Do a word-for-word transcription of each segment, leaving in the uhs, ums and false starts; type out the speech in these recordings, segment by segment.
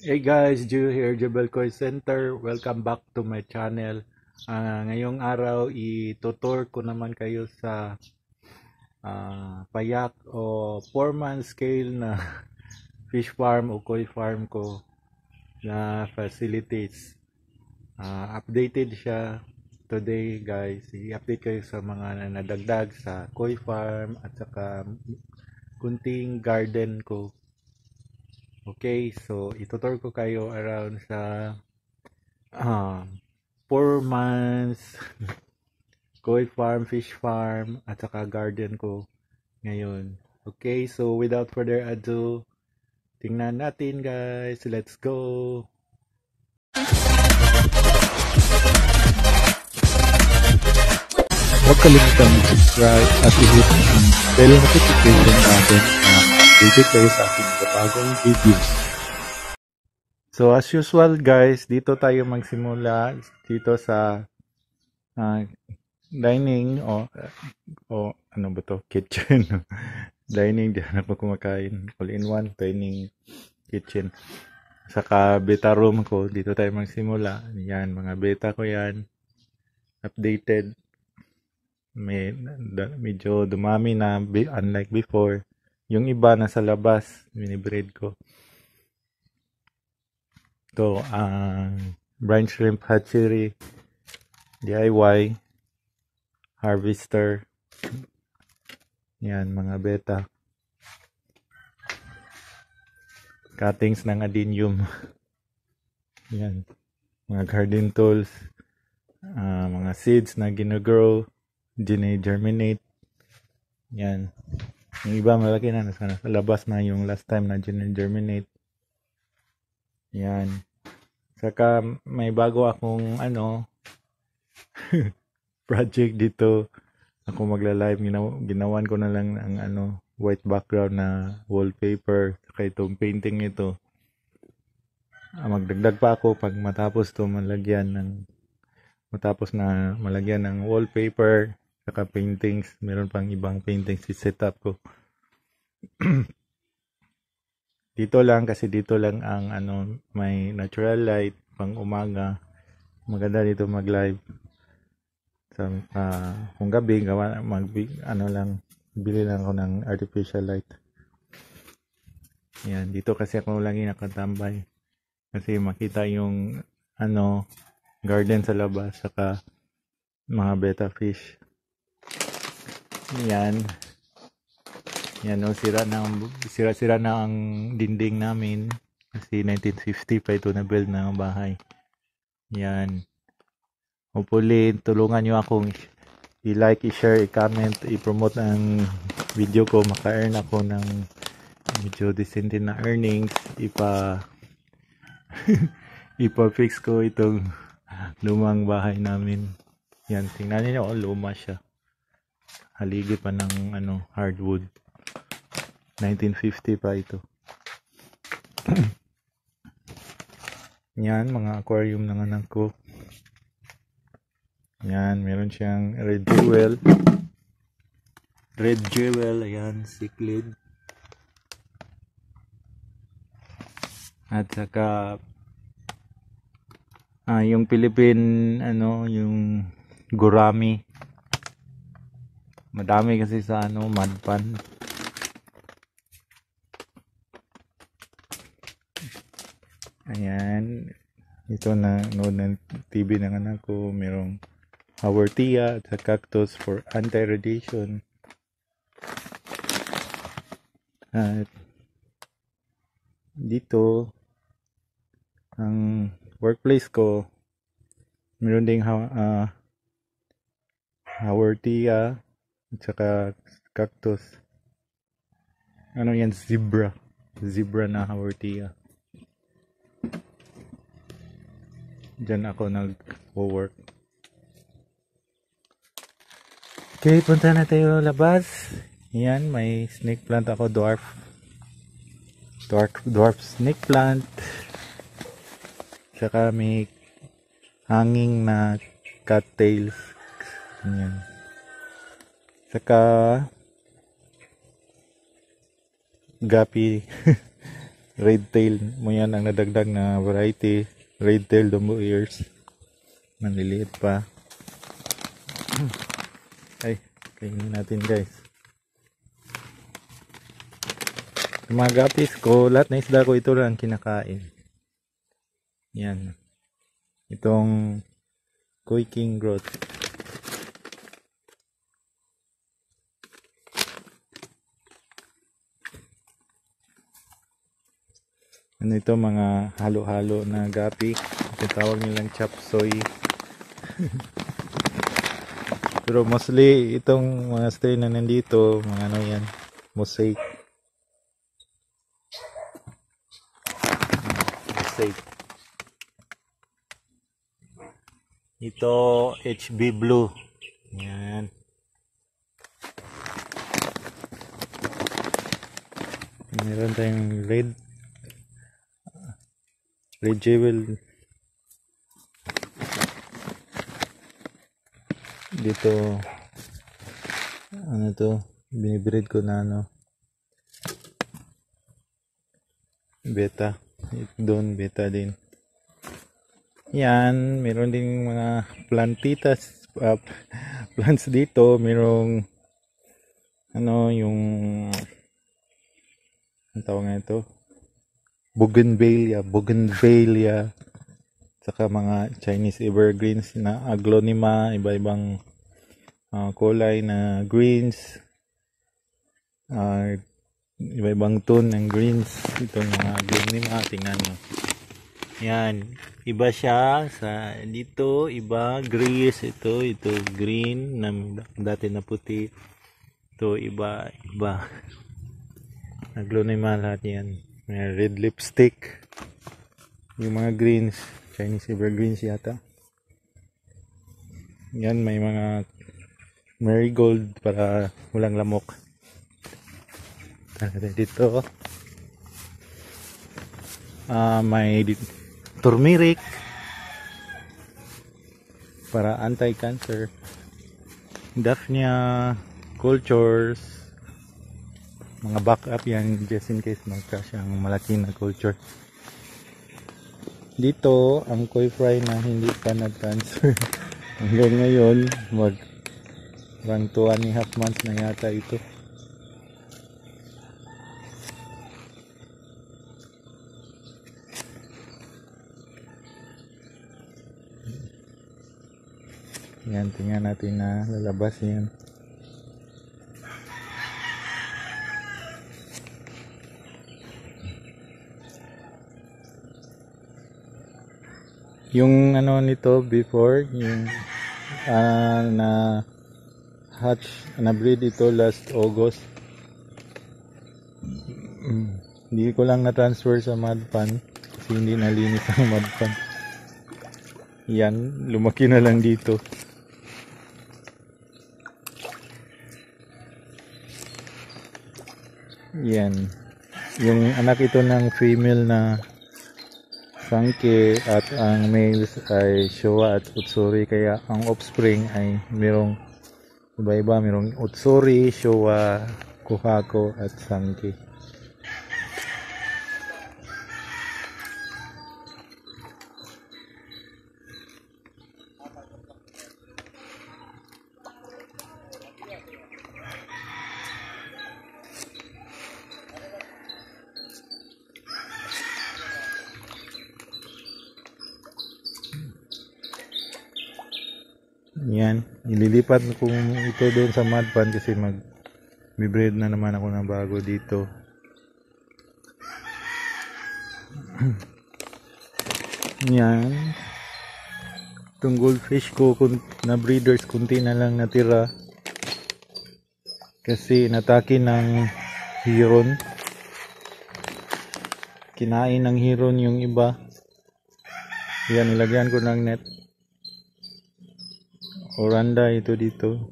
Hey guys, Ju here, Giobel Koi Center. Welcome back to my channel. Uh, ngayong araw, itutur ko naman kayo sa uh, payak o four-man scale na fish farm o koi farm ko na facilities. Uh, updated siya today guys. I-update kayo sa mga nadagdag sa koi farm at saka kunting garden ko. Okay, so itutur ko kayo around sa uh, four months koi farm, fish farm, at saka garden ko ngayon. Okay, so without further ado, tingnan natin guys. Let's go! Huwag kalimutan mag-subscribe at i-hit ang bell notification natin na visit kayo sa ating bagong videos. So as usual guys, dito tayo magsimula dito sa uh, dining o o ano ba to? Kitchen. Dining, diyan ako kumakain. All in one dining kitchen. Saka beta room ko, dito tayo magsimula. Yan, mga beta ko yan. Updated. May, medyo dumami na unlike before. Yung iba nasa labas, minibreed ko. Ito, ang uh, brine shrimp hatchery, D I Y, harvester. Yan, mga beta. Cuttings ng adenium. Yan, mga garden tools. Uh, mga seeds na ginagrow, gine-germinate. Yan. Yung iba malaki na, nasa labas na yung last time na germinate. Yan. Saka may bago akong ano project dito. Ako magla-live, Ginaw ginawan ko na lang ang ano white background na wallpaper. Saka itong painting nito. Ah, magdagdag pa ako pag matapos to malagyan ng matapos na malagyan ng wallpaper. Saka paintings, meron pang ibang paintings si setup ko. Dito lang kasi dito lang ang ano may natural light pang umaga. Maganda dito mag-live. Sa so, uh, kung gabi gawa mag ano lang bili lang ako ng artificial light. Yan, dito kasi ako lagi nakatambay kasi makita yung ano garden sa labas saka mga betta fish. Yan. Yan o, sira na, sira, sira na ang dinding namin. Kasi nineteen fifty pa ito na-build na ang bahay. Yan. Hopefully, tulungan nyo akong i-like, i-share, i-comment, i-promote ang video ko. Maka-earn ako ng medyo decent na earnings. Ipa ipa-fix ko itong lumang bahay namin. Yan, tingnan nyo. O, luma siya. Haligi pa ng ano, hardwood. nineteen fifty pa ito. Yan, mga aquarium ng anak ko. Yan, meron siyang red jewel. Red jewel, ayan, cichlid. At saka, ah, yung Philippine, ano, yung gourami. Madami kasi sa ano, madpan. Ayan. Ito na, nood ng T V ng anak ko. Merong hawortia at sa cactus for anti-radiation. At dito, ang workplace ko, meron ding uh, hawortia. At saka cactus. Ano yan? Zebra. Zebra na hawortia. Diyan ako nag-work. Okay, punta na tayo labas. Yan, may snake plant ako. Dwarf. Dwarf, dwarf snake plant. Saka may hanging na cattails. Yan. Saka gapi red tail mo yan ang nadagdag na variety. Red tail dumbo ears, manliliit pa. Ay, kainin natin guys. Mga guppies ko, lahat na isda ko ito lang kinakain. Yan, itong Koi King growth. Ano ito, mga halo-halo na gapi. Ito tawag nilang chop soy. Pero mostly itong mga strain na nandito, mga ano yan, mosaic. Mosaic. Ito H B Blue. Yan. Meron tayong red Red Giobel dito, ano to, binibreed ko na ano, beta doon, beta din yan. Meron din mga plantitas, uh, plants dito. Merong ano, yung ang tawag nga ito, Bougainvillea, Bougainvillea, saka mga Chinese evergreens na aglonema, iba-ibang uh, kulay na greens, uh, iba-ibang tone ng greens. Itong mga aglonema, tingnan nyo. Yan, iba siya sa dito, iba greyish ito, ito green na dati na puti. Ito iba, iba. Aglonema lahat yan. May red lipstick, yung mga greens, Chinese evergreens yata yan. May mga marigold para walang lamok dito. Uh, may turmeric para anti-cancer, Daphnia cultures, mga backup yan just in case magcrash ang malaki na culture. Dito ang koi fry na hindi pa nag-transfer hanggang ngayon, mag rang two and a half months na yata ito. Yan, tingnan natin na lalabas yan. Yung ano nito before, yung uh, na hatch, na breed ito last August. Hindi ko lang na-transfer sa mud pan kasi hindi nalinis ang mud pan. Yan, lumaki na lang dito. Yan, yung anak ito ng female na Sangke at ang males ay Showa at Utsuri, kaya ang offspring ay merong iba-iba, merong Utsuri, Showa, Kuhako at Sangke. Yan, ililipat ko ito doon sa mud pan kasi mag breed na naman ako ng bago dito. Yan, itong goldfish ko na breeders, kunti na lang natira kasi natake ng heron, kinain ng heron yung iba. Yan, nilagyan ko ng net. Oranda ito dito.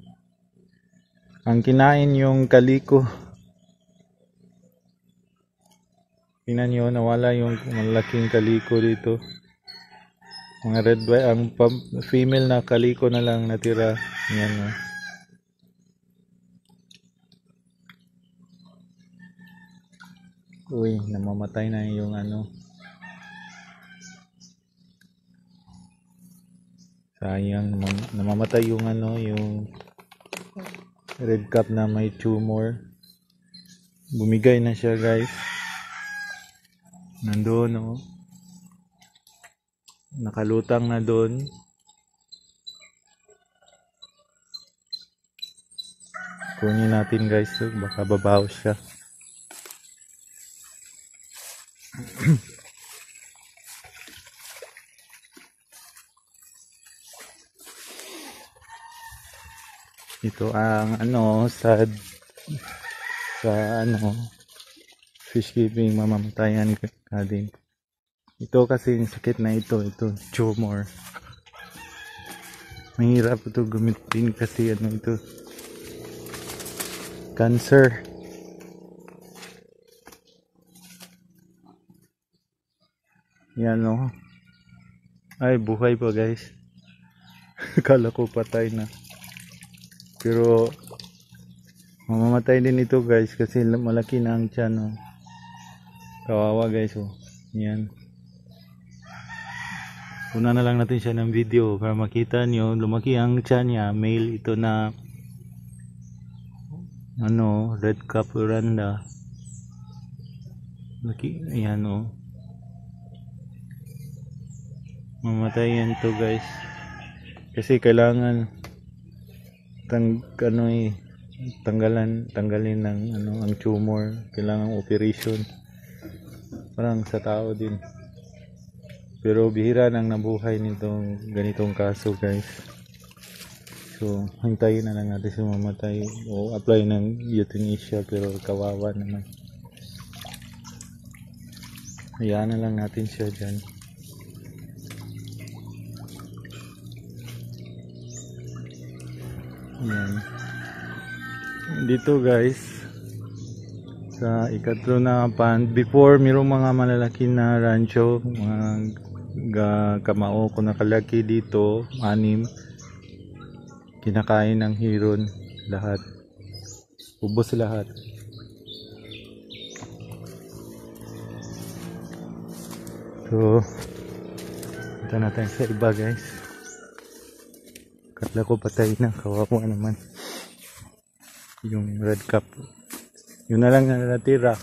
Ang kinain yung kaliko. Tingnan nyo, nawala yung malaking kaliko dito. Mga red white, ang female na kaliko na lang natira. Yan na. Uy, namamatay na yung ano. Sayang, namamatay yung ano, yung red cap na may tumor. Bumigay na siya, guys. Nandoon, oh. Nakalutang na doon. Kunin natin, guys. So, baka babaw siya. Ito ang ano sad sa ano fish keeping, mamamatayan ka din. Ito kasi yung sakit na ito, ito tumor. Mahirap ito gumitin kasi ano ito cancer. Yan o. Ay, buhay pa, guys. Akala ko patay na. Pero mamamatay din ito, guys, kasi malaki na ang tiyan, oh. Kawawa, guys, oh. Yan. Una na lang natin siya ng video para makita nyo. Lumaki ang tiyan niya. Male ito na ano, red cap uranda. Laki. Ayan, oh. Mamatay yan to, guys, kasi kailangan tang ano eh, tanggalan tanggalin ng ano ang tumor, kailangan operation parang sa tao din, pero bihira nang nabuhay nitong ganitong kaso, guys. So hintayin na lang natin si mamatay o apply ng euthanasia, pero kawawa naman. Hayaan na lang natin siya dyan. Yan. Dito, guys, sa ikatlo na pan, before mayroong mga malalaki na rancho, mga kamao ko nakalaki dito, anim, kinakain ng hiron lahat, ubos lahat. So ito natin sa iba, guys. Katla ko patay na, kawawa naman yung red cap. Yun na lang na natira.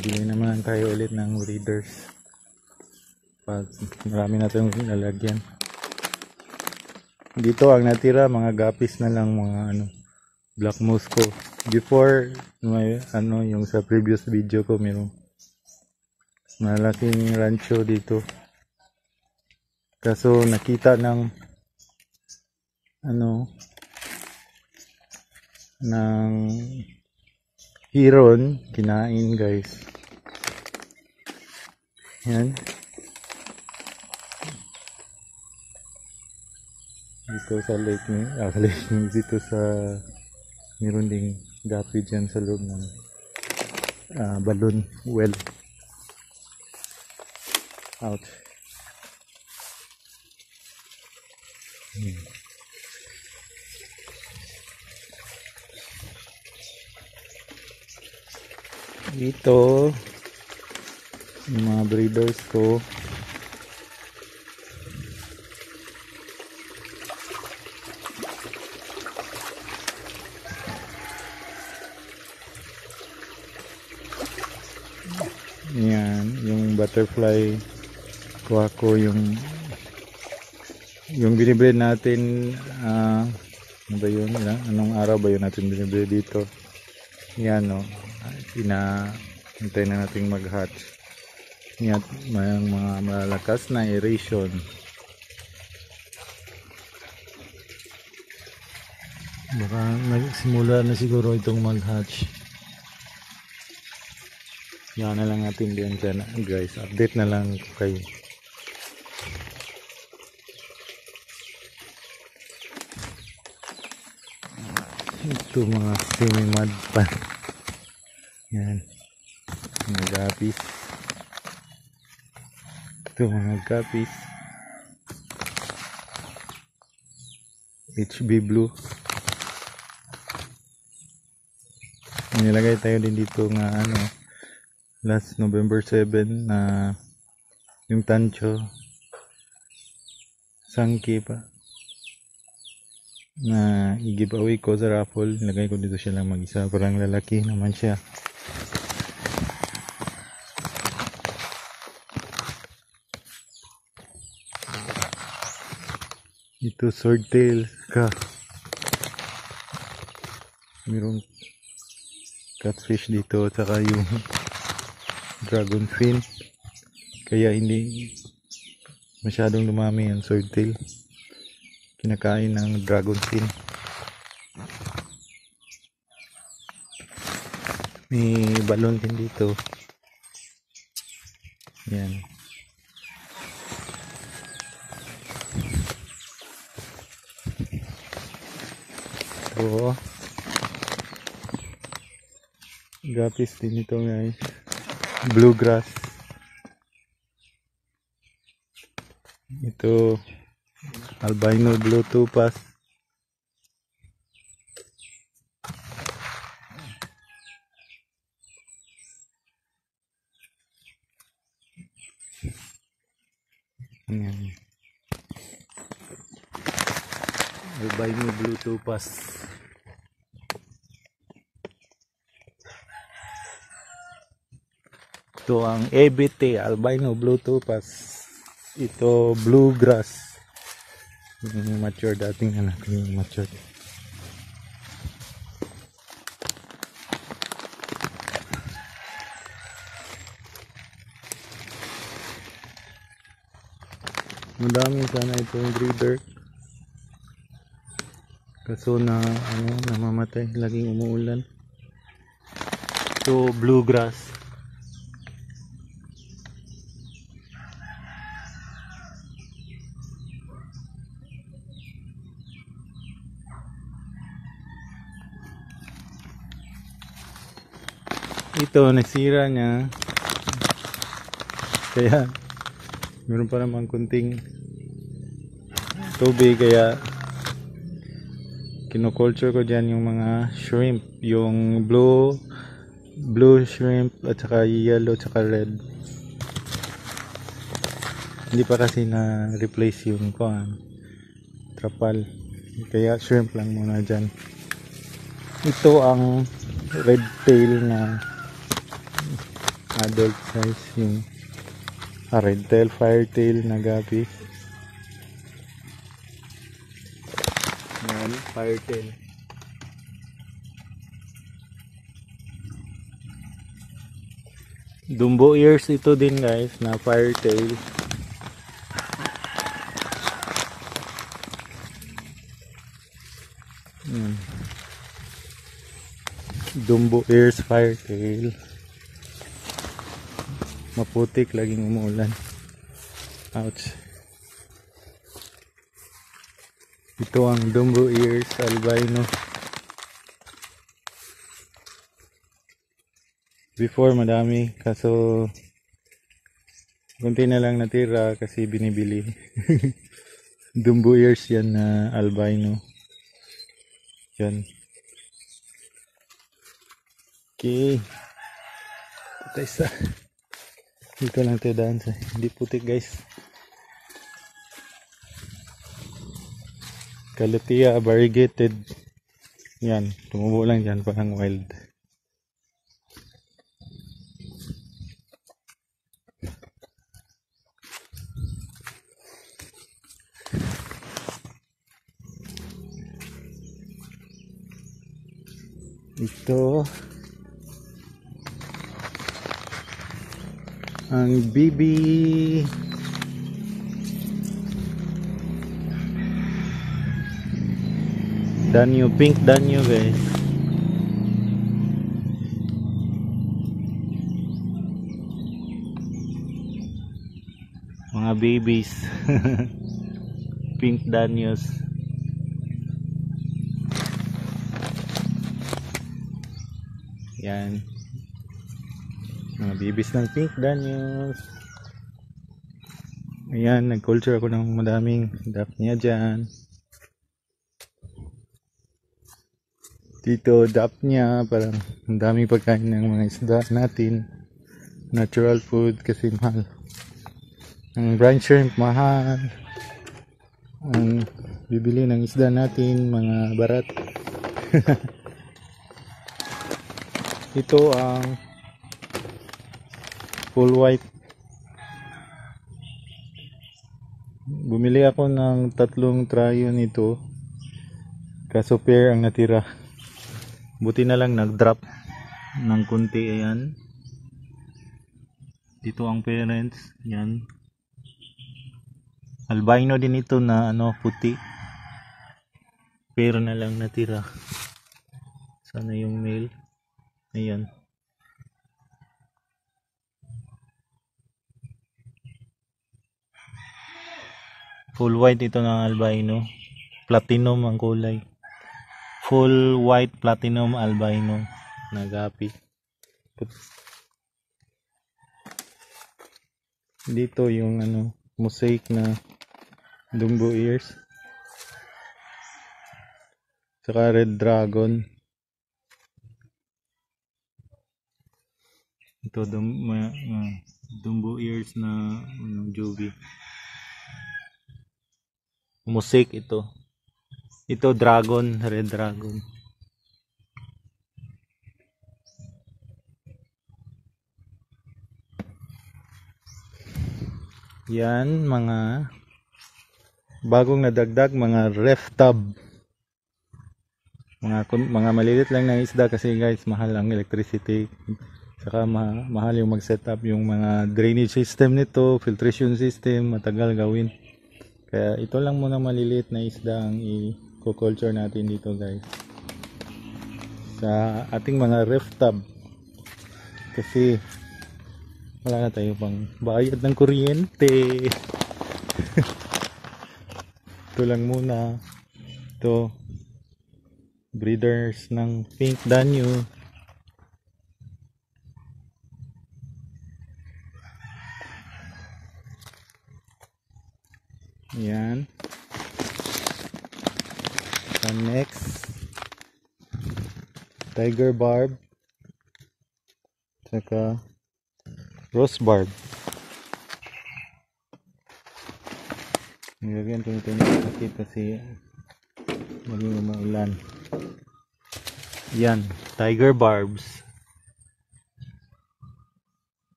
Bili naman tayo ulit ng breeders pag marami na tayong nalagyan. Dito ang natira mga gapis na lang, mga ano, black mosco. Before may, ano yung sa previous video ko, mayroong malaking rancho dito, kaso nakita ng ano ng hiron, kinain, guys. Yan. Dito sa lake ni, ah, sa lake ni, dito sa meron ding gapi dyan sa loob ng ah, balloon well. Out. Hmm. Dito yung mga breeders ko, yan yung butterfly kuha ko, yung yung binibreed natin, uh, ano ba yun, anong araw ba yun natin binibreed dito. Yan, no, ina hintay na nating mag-hatch. Yan, may mga malalakas na aeration. Baka nagsimula na siguro itong mag-hatch. Yan na lang natin diyan, guys. Update na lang kayo. Ito mga swimming mud pa. Yan, mga gapis. Ito mga gapis. H B Blue. Nilagay tayo din dito ng ano, last November seven na uh, yung Tancho Sangki pa na i-giveaway ko sa raffle. Nilagay ko dito siya lang mag-isa, parang lalaki naman siya. Ito swordtail ka, mayroong catfish dito, saka yung dragon fin. Kaya hindi masyadong lumami ang swordtail. Kinakain ng dragon fin. May balon din dito. Yan. Ito. Gapis din ito guys. Bluegrass. Ito albino blue tupas. Albino blue tupas. Ito ang A B T, albino blue tupas. Ito bluegrass, yung mature dating anak, yung mature. Madami sana itong breeder, kaso na ano, namamatay, laging umuulan. Ito bluegrass. Ito nasira niya, kaya meron pa namang kunting tubig, kaya kinoculture ko dyan yung mga shrimp, yung blue blue shrimp at saka yellow at saka red. Hindi pa kasi na replace yung kuan trapal, kaya shrimp lang muna dyan. Ito ang red tail na adult size, yung ah, red tail firetail na gabi. Yan, firetail. Dumbo ears ito din guys na firetail. Yan. Dumbo ears firetail. Maputik, laging umuulan. Ouch. Ito ang Dumbo ears albino. Before madami, kaso konti na lang natira kasi binibili. Dumbo ears yan na uh, albino. Yan. Okay. Patay sa... Dito lang tayo daan sa hindi putik guys. Kalatia variegated. Yan, tumubo lang dyan parang wild. Ito ang bibi, danyo, pink danyo guys. Mga babies. Pink danyos. Yan. Mga babies ng pink danyos. Ayan, nag-culture ako ng madaming daphnia dyan. Dito daphnia, parang ang daming pagkain ng mga isda natin. natural food kasi mahal. Ang brine shrimp mahal. Ang bibili ng isda natin mga barat. Ito ang full white. Bumili ako ng tatlong tryo nito. Kaso pair ang natira. Buti na lang nag-drop ng kunti. Ayan. Dito ang parents. Ayan. Albino din ito na ano puti. Pero na lang natira. Sana yung male. Ayan. Full white ito ng albino. Platinum ang kulay. Full white platinum albino. Nagapi. Dito yung ano mosaic na dumbo ears. Saka red dragon. Ito dum uh, dumbo ears na um, joby. Mosaic ito. Ito dragon, red dragon. Yan mga bagong nadagdag mga ref tub. Mga mga malilit lang na isda kasi guys mahal ang electricity. Saka ma mahal yung mag-setup yung mga drainage system nito, filtration system, matagal gawin. Kaya ito lang muna maliliit na isda ang i-culture natin dito guys sa ating mga ref tub kasi wala na tayo pang bayad ng kuryente. Ito lang muna. Ito breeders ng pink danyo. Yan. And next tiger barb saka rose barb. Nilagyan ko nito ng sakit kasi maging umaulan. Yan, tiger barbs.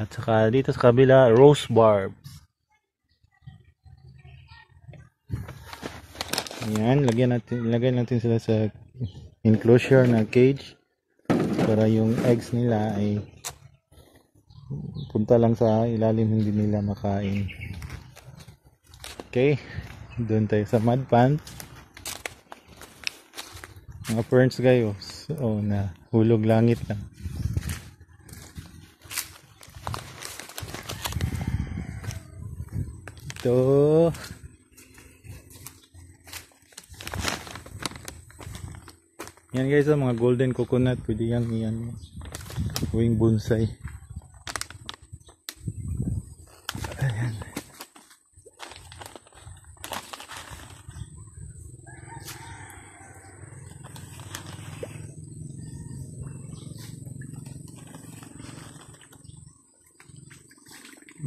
At saka dito sa kabila, rose barbs. Ayan, lagyan natin, lagyan natin sila sa enclosure na cage para yung eggs nila ay punta lang sa ilalim, hindi nila makain. Okay, doon tayo sa mud pants. Mga ferns kayo, oh, na hulog langit na. Ito yan guys ang mga golden coconut, pwede yan yan gawing bonsai. Ayan.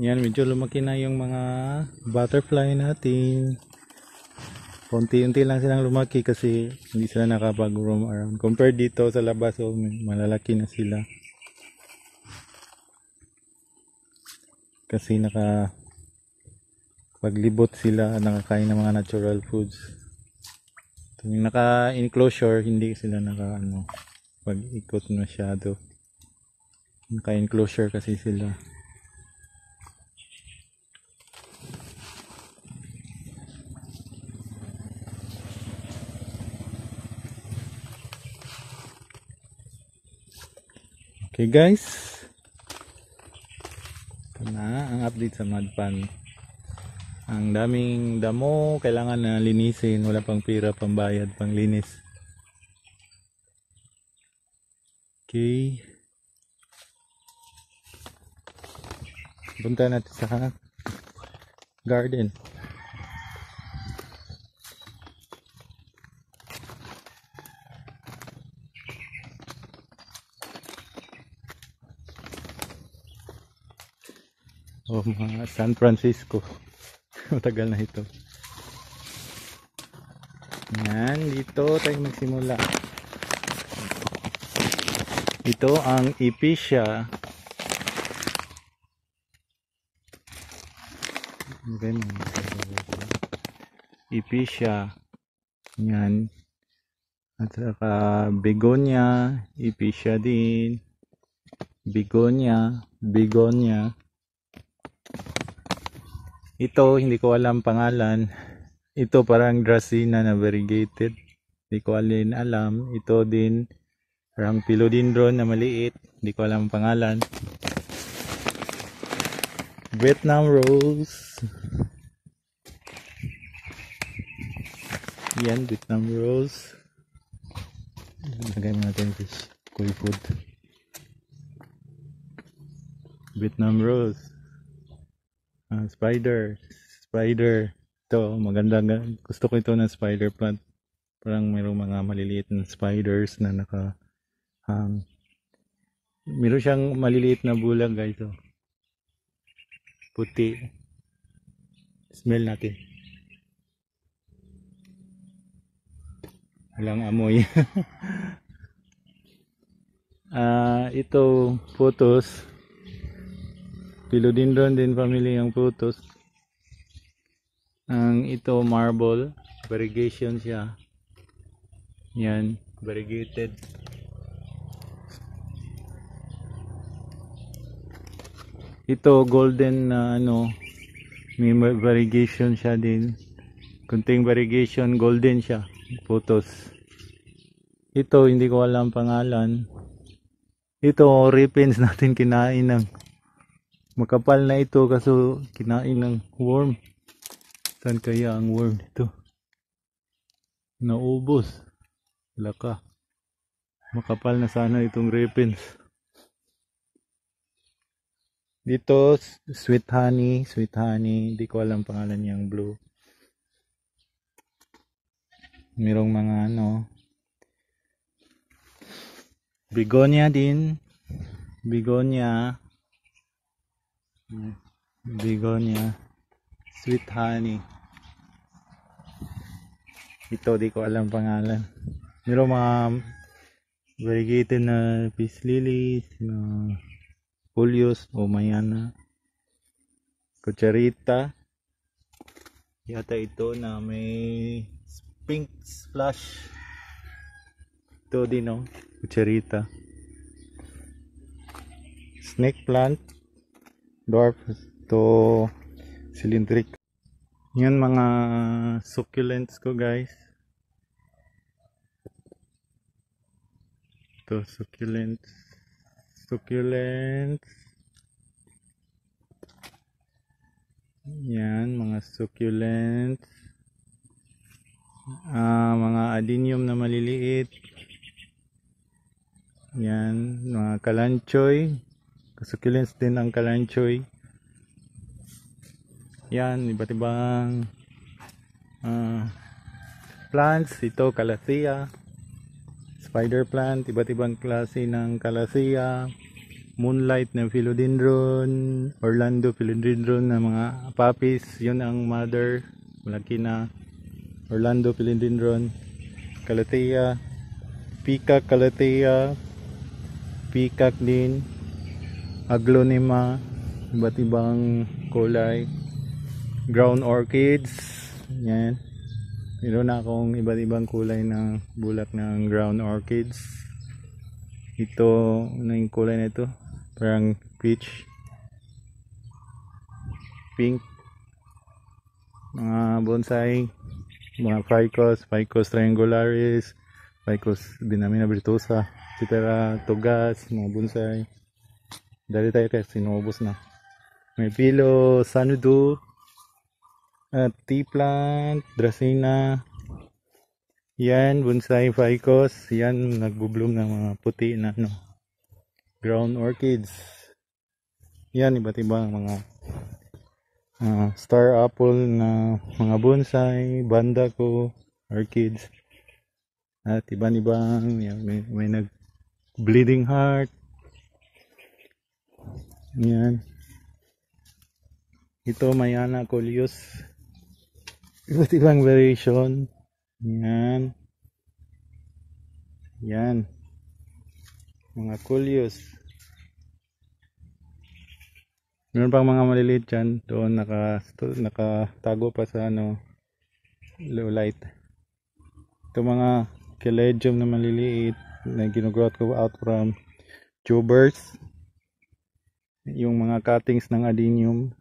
Yan, medyo lumaki na yung mga butterfly natin. Konti-unti lang silang lumaki kasi hindi sila nakapag-roam around. Compared dito sa labas, oh, malalaki na sila. Kasi nakapaglibot sila, nakakain ng mga natural foods. Yung naka-enclosure, hindi sila nakapag-ikot ano, masyado. Naka-enclosure kasi sila. Okay guys, ito na ang update sa mud pan. Ang daming damo, kailangan na linisin, wala pang pira, pambayad, pang linis. Okay. Punta natin sa garden. o mga San Francisco. Matagal na ito. Yan, dito tayo magsimula. Ito ang Ipisia. Ipisia. Yan. At saka begonia, Ipisia din. Begonia, begonia. Ito, hindi ko alam pangalan. Ito parang Dracaena na variegated. Hindi ko alin alam. Ito din, parang philodendron na maliit. Hindi ko alam pangalan. Vietnam Rose. Yan, Vietnam Rose. Lagay mo natin fish. Koi food. Vietnam Rose. Ah, spider. Spider. Ito, maganda. Gusto ko ito na spider plant. Parang mayroong mga maliliit na spiders na naka... Um, mayroon siyang maliliit na bulag, guys. Oh. Puti. Smell natin. Walang amoy. uh, ito, photos. Philodendron din family ang photos. Ang ito, marble. Variegation siya. Yan, variegated. Ito, golden na uh, ano. May variegation siya din. Kunting variegation, golden siya. Photos. Ito, hindi ko alam pangalan. Ito, repens natin kinain ng makapal na ito kaso kinain ng worm. Saan kaya ang worm dito? Naubos. Laka. Makapal na sana itong repens. Dito, sweet honey. Sweet honey. Hindi ko alam pangalan niyang blue. Merong mga ano, begonia din, begonia, begonia, sweet honey. Ito di ko alam pangalan. Merong mga variegated na peace lilies, na coleus o mayana, cucharita. Yata ito na may pink splash. Ito din, no? Cucharita. Snake plant. Dwarf to cylindric. Yan mga succulents ko, guys. Ito, succulents. Succulents. Yan, mga succulents. Uh, mga adenium na maliliit. Yan, mga kalanchoy. Succulents din ang kalanchoy. Yan, iba't ibang uh, plants. Ito, calathea. Spider plant, iba't ibang klase ng calathea. Moonlight na philodendron. Orlando philodendron na mga papis. Yun ang mother. Malaki na. Orlando philodendron, calathea, peacock calathea, peacock din, aglonema, iba't ibang kulay, ground orchids, yan. Meron akong iba't ibang kulay ng bulak ng ground orchids. Ito, ano yung kulay na ito? Parang peach, pink, mga bonsai. Mga Ficus, Ficus triangularis, Ficus binamina virtuosa, et cetera. Tugas, mga bonsai. Dali tayo kasi sinubos na. May pilo, sanudo, at tea plant, Dracaena. Yan, bonsai Ficus. Yan, nagbubloom ng mga puti na no, ground orchids. Yan, iba't ibang mga Uh, star apple na mga bonsai, banda ko, orchids, at iba-ibang, may, may nag bleeding heart. Yan. Ito Mayana coleus. Iba't ibang variation. Yan. Yan. Mga coleus. Meron pang mga maliliit dyan. Doon naka, nakatago pa sa ano, low light. Ito mga caladium na maliliit na ginugrowth ko out from tubers. Yung mga cuttings ng adenium.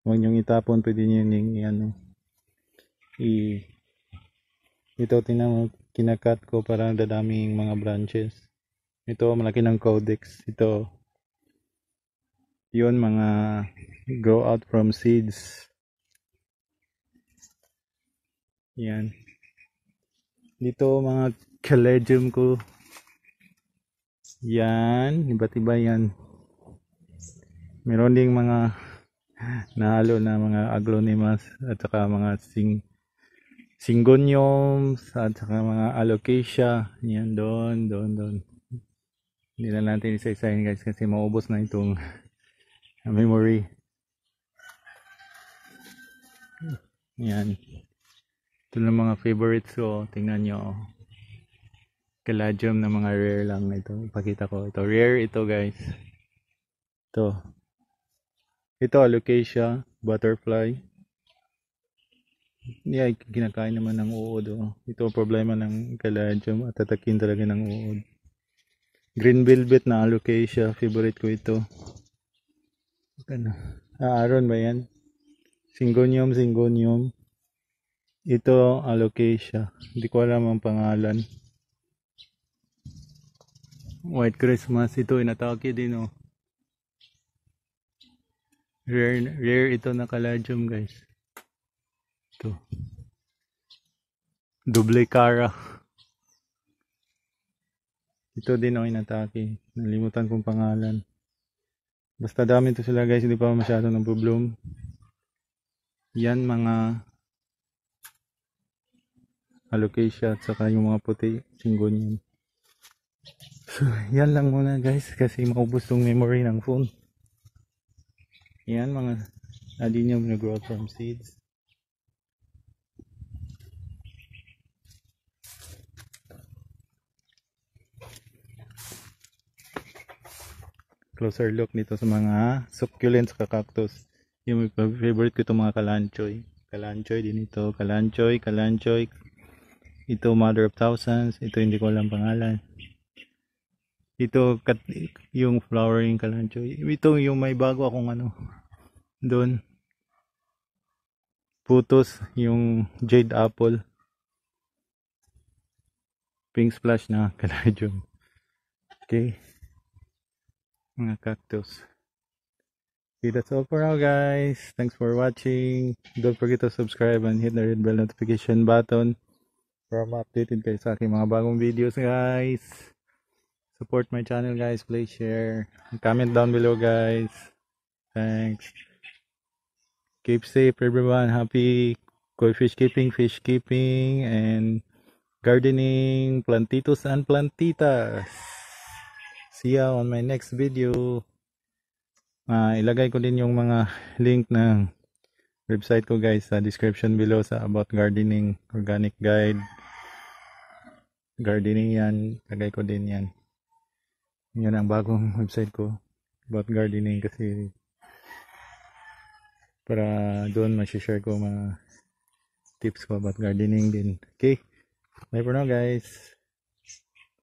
Huwag nyong itapon, pwede nyo yung ano, i ito tinang kinakat ko para dadaming mga branches. Ito malaki ng codex. Ito yun mga grow out from seeds. Yan dito mga caladium ko. Yan iba't iba yan. Meron ding mga nahalo na mga aglonimas at saka mga sing syngoniums at saka mga alocasia. Yan doon, doon, doon. Hindi na natin isa-isahin guys kasi maubos na itong memory. Yan. Ito na mga favorites ko. Tingnan nyo. Caladium na mga rare lang ito. Pakita ko. Ito rare ito guys. Ito. Ito alocasia, butterfly. Yeah, kinakain naman ng uod. Oh. Ito problema ng caladium at tatakin talaga ng uod. Green velvet na alocasia, favorite ko ito. Ano? Ah, aron ba yan? Syngonium, syngonium. Ito alocasia. Hindi ko alam ang pangalan. White Christmas, ito inatake din oh. Rare, rare ito na caladium guys. Ito. Double cara. Ito din o inatake. Nalimutan kong pangalan. Basta dami ito sila guys. Hindi pa masyado ng problem. Yan mga alocasia at saka yung mga puti. Syngonium. So, yan lang muna guys. Kasi maubos yung memory ng phone. Yan mga adenium na grow from seeds. Closer look nito sa mga succulents ka cactus. Yung favorite ko itong mga kalanchoy. Kalanchoy din ito. Kalanchoy, kalanchoy. Ito mother of thousands. Ito hindi ko alam pangalan. Ito yung flowering kalanchoy. Ito yung may bago akong ano. Doon putos yung jade apple, pink splash na caladium. Okay, mga cactus. Okay, that's all for now guys. Thanks for watching. Don't forget to subscribe and hit the red bell notification button para ma-updated kayo sa aking mga bagong videos guys. Support my channel guys. Please share, comment down below guys. Thanks. Keep safe everyone. Happy koi fish keeping, fish keeping, and gardening, plantitos and plantitas. See ya on my next video. Uh, ilagay ko din yung mga link ng website ko guys sa description below sa about gardening, organic guide. Gardening yan. Ilagay ko din yan. Yan ang bagong website ko about gardening kasi para doon masishare ko mga tips ko about gardening din. Okay, bye for now guys.